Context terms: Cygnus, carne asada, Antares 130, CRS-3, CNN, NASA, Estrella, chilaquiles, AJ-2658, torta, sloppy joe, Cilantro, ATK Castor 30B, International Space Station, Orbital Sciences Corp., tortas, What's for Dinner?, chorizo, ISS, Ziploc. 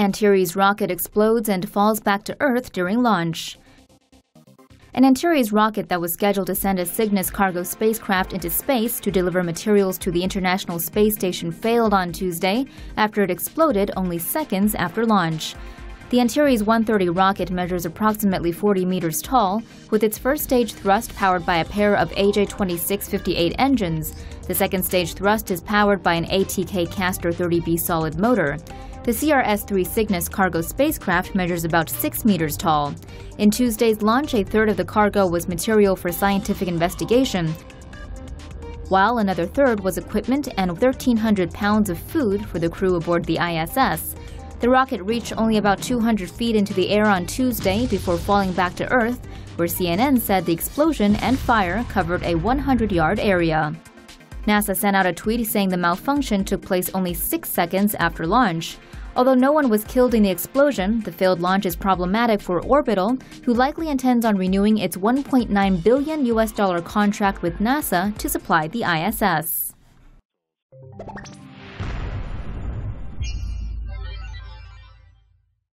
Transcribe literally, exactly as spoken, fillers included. Antares rocket explodes and falls back to Earth during launch. An Antares rocket that was scheduled to send a Cygnus cargo spacecraft into space to deliver materials to the International Space Station failed on Tuesday after it exploded only seconds after launch. The Antares one thirty rocket measures approximately forty meters tall, with its first stage thrust powered by a pair of A J twenty-six fifty-eight engines. The second stage thrust is powered by an A T K Castor thirty B solid motor. The C R S three Cygnus cargo spacecraft measures about six meters tall. In Tuesday's launch, a third of the cargo was material for scientific investigation, while another third was equipment and one thousand three hundred pounds of food for the crew aboard the I S S. The rocket reached only about two hundred feet into the air on Tuesday before falling back to Earth, where C N N said the explosion and fire covered a one hundred yard area. NASA sent out a tweet saying the malfunction took place only six seconds after launch. Although no one was killed in the explosion, the failed launch is problematic for Orbital, who likely intends on renewing its one point nine billion U S dollar contract with NASA to supply the I S S.